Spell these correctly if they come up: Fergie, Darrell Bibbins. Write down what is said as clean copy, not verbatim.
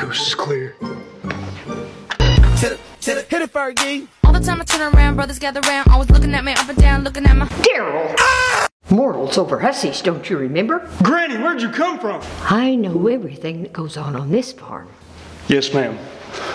coast is clear. Hit it, Fergie. All the time I turn around, brothers gather round, always looking at me up and down, looking at my Darrell. Ah! Mortals over hussies, don't you remember? Granny, where'd you come from? I know everything that goes on this farm. Yes, ma'am.